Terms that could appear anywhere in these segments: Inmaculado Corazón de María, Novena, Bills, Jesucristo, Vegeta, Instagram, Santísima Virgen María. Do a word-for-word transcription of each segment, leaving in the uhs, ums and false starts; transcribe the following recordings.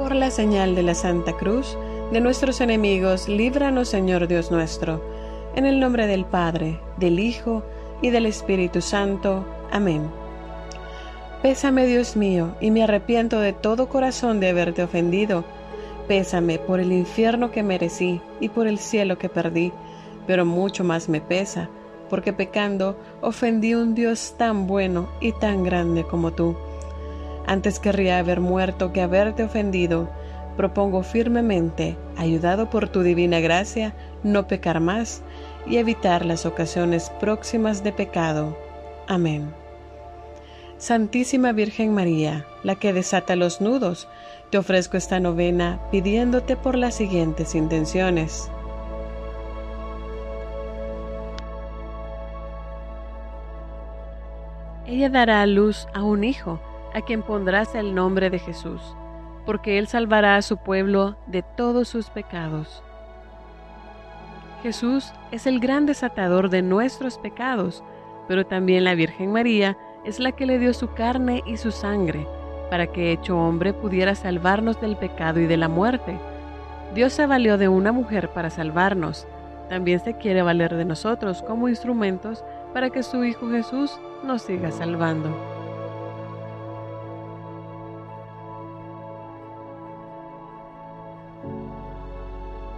Por la señal de la Santa Cruz, de nuestros enemigos, líbranos, Señor Dios nuestro. En el nombre del Padre, del Hijo y del Espíritu Santo. Amén. Pésame, Dios mío, y me arrepiento de todo corazón de haberte ofendido. Pésame por el infierno que merecí y por el cielo que perdí, pero mucho más me pesa, porque pecando ofendí a un Dios tan bueno y tan grande como tú. Antes querría haber muerto que haberte ofendido. Propongo firmemente, ayudado por tu divina gracia, no pecar más y evitar las ocasiones próximas de pecado. Amén. Santísima Virgen María, la que desata los nudos, te ofrezco esta novena pidiéndote por las siguientes intenciones. Ella dará a luz a un hijo, a quien pondrás el nombre de Jesús, porque él salvará a su pueblo de todos sus pecados. Jesús es el gran desatador de nuestros pecados, pero también la Virgen María es la que le dio su carne y su sangre, para que hecho hombre pudiera salvarnos del pecado y de la muerte. Dios se valió de una mujer para salvarnos. También se quiere valer de nosotros como instrumentos para que su Hijo Jesús nos siga salvando.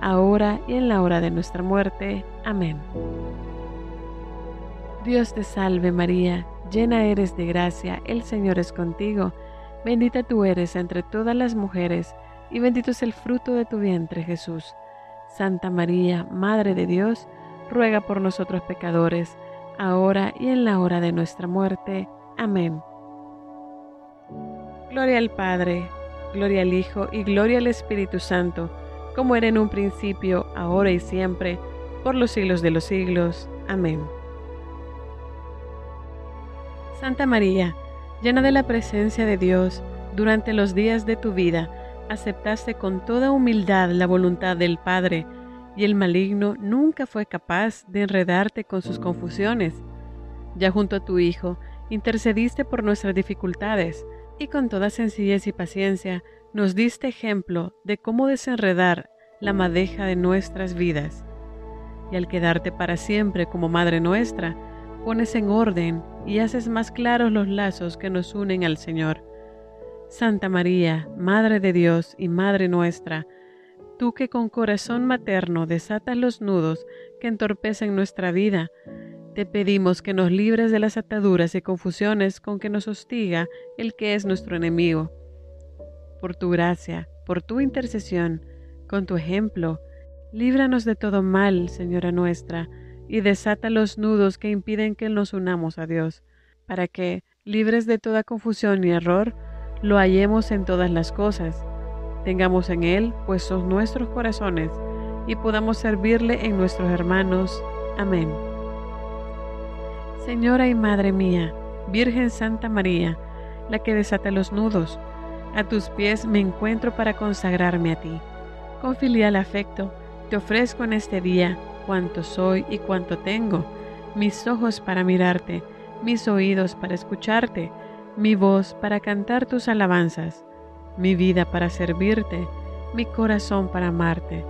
ahora y en la hora de nuestra muerte. Amén. Dios te salve María, llena eres de gracia, el Señor es contigo. Bendita tú eres entre todas las mujeres, y bendito es el fruto de tu vientre, Jesús. Santa María, Madre de Dios, ruega por nosotros pecadores, ahora y en la hora de nuestra muerte. Amén. Gloria al Padre, gloria al Hijo y gloria al Espíritu Santo, como era en un principio, ahora y siempre, por los siglos de los siglos. Amén. Santa María, llena de la presencia de Dios, durante los días de tu vida, aceptaste con toda humildad la voluntad del Padre, y el maligno nunca fue capaz de enredarte con sus confusiones. Ya junto a tu Hijo, intercediste por nuestras dificultades, y con toda sencillez y paciencia nos diste ejemplo de cómo desenredar la madeja de nuestras vidas. Y al quedarte para siempre como Madre nuestra, pones en orden y haces más claros los lazos que nos unen al Señor. Santa María, Madre de Dios y Madre nuestra, tú que con corazón materno desatas los nudos que entorpecen nuestra vida, te pedimos que nos libres de las ataduras y confusiones con que nos hostiga el que es nuestro enemigo. Por tu gracia, por tu intercesión, con tu ejemplo, líbranos de todo mal, Señora nuestra, y desata los nudos que impiden que nos unamos a Dios, para que, libres de toda confusión y error, lo hallemos en todas las cosas, tengamos en Él puestos nuestros corazones, y podamos servirle en nuestros hermanos. Amén. Señora y Madre mía, Virgen Santa María, la que desata los nudos, a tus pies me encuentro para consagrarme a ti. Con filial afecto, te ofrezco en este día cuanto soy y cuanto tengo, mis ojos para mirarte, mis oídos para escucharte, mi voz para cantar tus alabanzas, mi vida para servirte, mi corazón para amarte.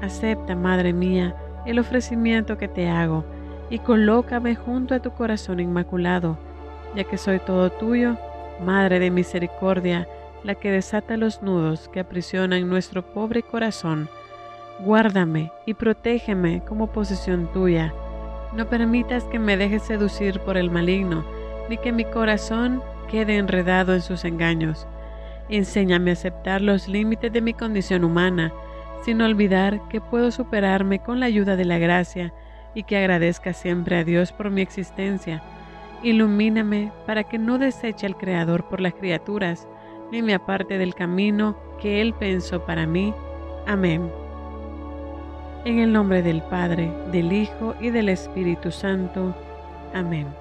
Acepta, Madre mía, el ofrecimiento que te hago, y colócame junto a tu corazón inmaculado, ya que soy todo tuyo, Madre de misericordia, la que desata los nudos que aprisionan nuestro pobre corazón. Guárdame y protégeme como posesión tuya. No permitas que me dejes seducir por el maligno, ni que mi corazón quede enredado en sus engaños. Enséñame a aceptar los límites de mi condición humana, sin olvidar que puedo superarme con la ayuda de la gracia, y que agradezca siempre a Dios por mi existencia. Ilumíname para que no deseche al Creador por las criaturas, ni me aparte del camino que Él pensó para mí. Amén. En el nombre del Padre, del Hijo y del Espíritu Santo. Amén.